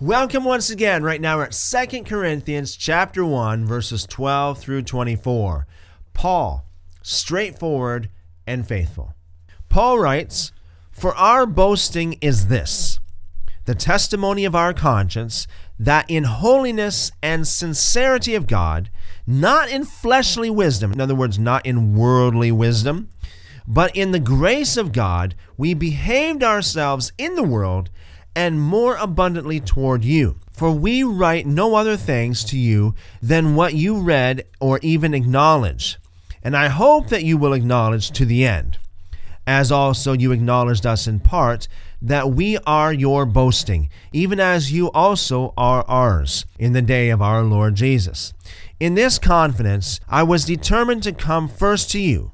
Welcome once again. Right now we're at 2 Corinthians chapter 1, verses 12 through 24. Paul, straightforward and faithful. Paul writes, "For our boasting is this, the testimony of our conscience, that in holiness and sincerity of God, not in fleshly wisdom," in other words, not in worldly wisdom, "but in the grace of God, we behaved ourselves in the world and more abundantly toward you. For we write no other things to you than what you read or even acknowledge. And I hope that you will acknowledge to the end, as also you acknowledged us in part, that we are your boasting, even as you also are ours in the day of our Lord Jesus. In this confidence, I was determined to come first to you,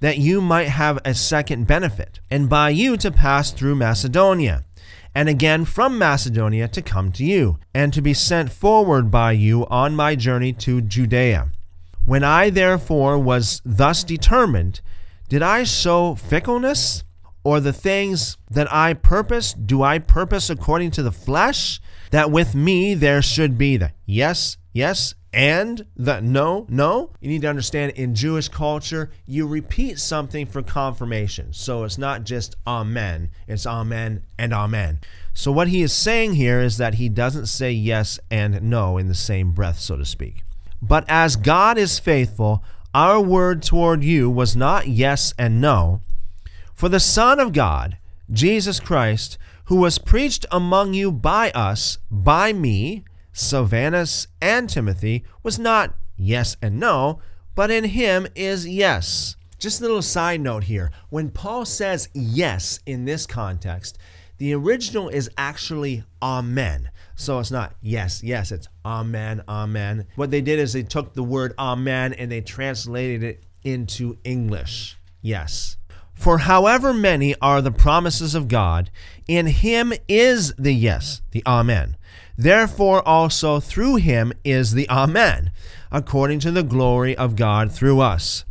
that you might have a second benefit, and by you to pass through Macedonia, and again from Macedonia to come to you, and to be sent forward by you on my journey to Judea. When I therefore was thus determined, did I show fickleness? Or the things that I purpose, do I purpose according to the flesh? That with me there should be the yes, yes, and the no, no." You need to understand, in Jewish culture, you repeat something for confirmation. So it's not just amen, it's amen and amen. So what he is saying here is that he doesn't say yes and no in the same breath, so to speak. "But as God is faithful, our word toward you was not yes and no. For the Son of God, Jesus Christ, who was preached among you by us, by me, Silvanus and Timothy, was not yes and no, but in him is yes." Just a little side note here. When Paul says yes in this context, the original is actually amen. So it's not yes, yes, it's amen, amen. What they did is they took the word amen and they translated it into English. Yes. "For however many are the promises of God, in him is the yes," the amen. "Therefore also through him is the amen, according to the glory of God through us.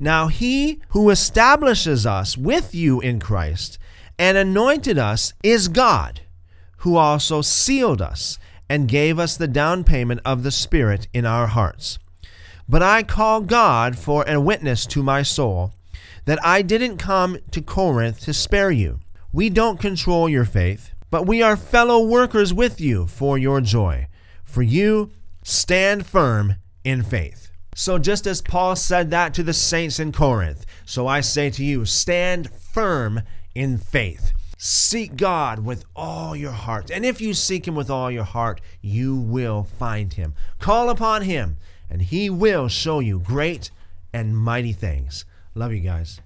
Now he who establishes us with you in Christ and anointed us is God, who also sealed us and gave us the down payment of the Spirit in our hearts. But I call God for a witness to my soul, that I didn't come to Corinth to spare you. We don't control your faith, but we are fellow workers with you for your joy. For you stand firm in faith." So just as Paul said that to the saints in Corinth, so I say to you, stand firm in faith. Seek God with all your heart. And if you seek him with all your heart, you will find him. Call upon him, and he will show you great and mighty things. Love you guys.